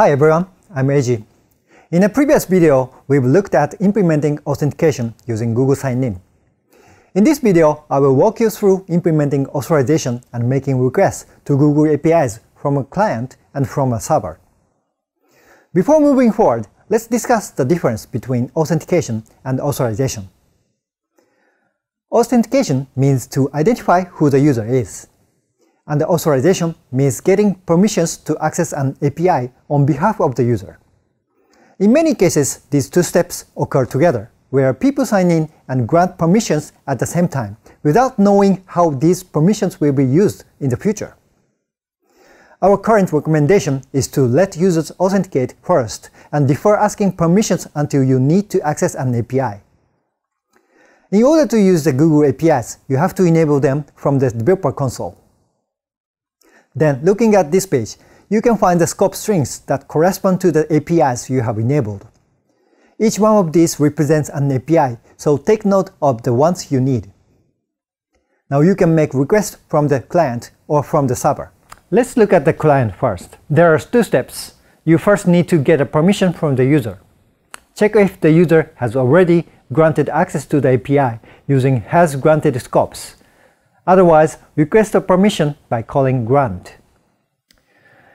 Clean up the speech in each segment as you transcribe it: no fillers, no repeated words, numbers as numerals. Hi everyone, I'm Eiji. In a previous video, we've looked at implementing authentication using Google Sign-In. In this video, I will walk you through implementing authorization and making requests to Google APIs from a client and from a server. Before moving forward, let's discuss the difference between authentication and authorization. Authentication means to identify who the user is. And authorization means getting permissions to access an API on behalf of the user. In many cases, these two steps occur together, where people sign in and grant permissions at the same time, without knowing how these permissions will be used in the future. Our current recommendation is to let users authenticate first and defer asking permissions until you need to access an API. In order to use the Google APIs, you have to enable them from the developer console. Then, looking at this page, you can find the scope strings that correspond to the APIs you have enabled. Each one of these represents an API, so take note of the ones you need. Now you can make requests from the client or from the server. Let's look at the client first. There are two steps. You first need to get a permission from the user. Check if the user has already granted access to the API using hasGrantedScopes. Otherwise, request a permission by calling grant.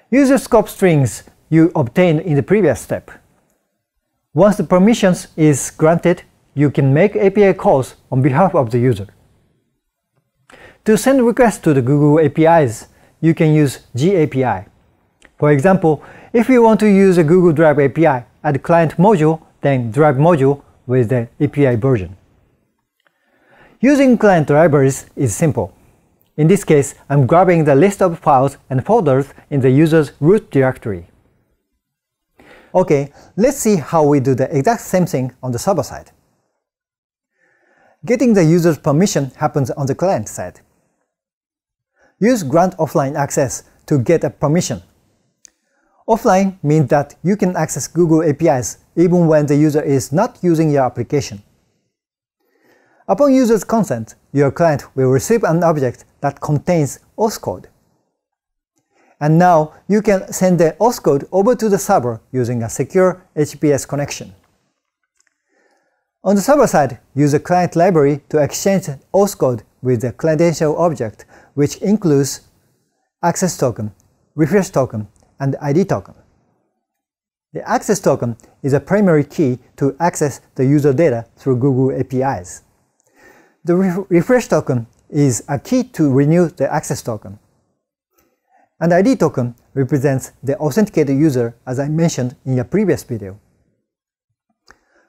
Use the scope strings you obtained in the previous step. Once the permissions is granted, you can make API calls on behalf of the user. To send requests to the Google APIs, you can use gapi. For example, if you want to use a Google Drive API, add client module, then Drive module with the API version. Using client libraries is simple. In this case, I'm grabbing the list of files and folders in the user's root directory. Okay, let's see how we do the exact same thing on the server side. Getting the user's permission happens on the client side. Use grant offline access to get a permission. Offline means that you can access Google APIs even when the user is not using your application. Upon user's consent, your client will receive an object that contains auth code. And now you can send the auth code over to the server using a secure HTTPS connection. On the server side, use a client library to exchange auth code with the credential object, which includes access token, refresh token, and ID token. The access token is a primary key to access the user data through Google APIs. The refresh token is a key to renew the access token. And ID token represents the authenticated user, as I mentioned in a previous video.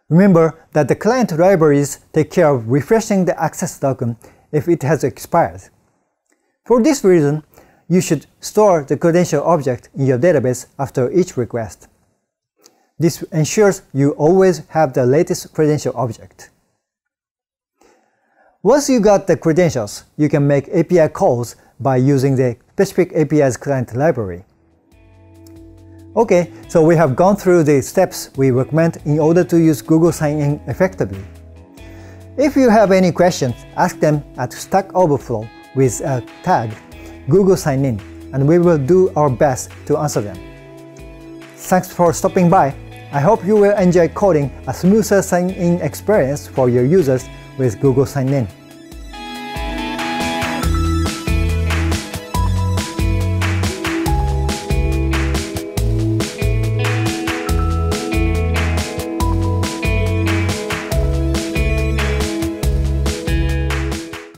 Remember that the client libraries take care of refreshing the access token if it has expired. For this reason, you should store the credential object in your database after each request. This ensures you always have the latest credential object. Once you got the credentials, you can make API calls by using the specific API's client library. Okay, so we have gone through the steps we recommend in order to use Google Sign-In effectively. If you have any questions, ask them at Stack Overflow with a tag Google Sign-In, and we will do our best to answer them. Thanks for stopping by. I hope you will enjoy coding a smoother sign-in experience for your users with Google Sign-In.